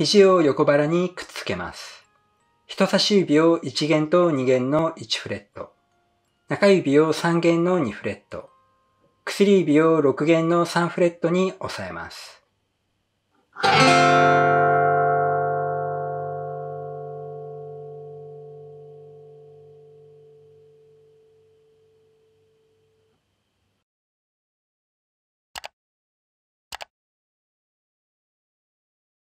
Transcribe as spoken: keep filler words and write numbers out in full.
肘を横腹にくっつけます。人差し指をいち弦とに弦のいちフレット、中指をさん弦のにフレット、薬指をろく弦のさんフレットに押さえます。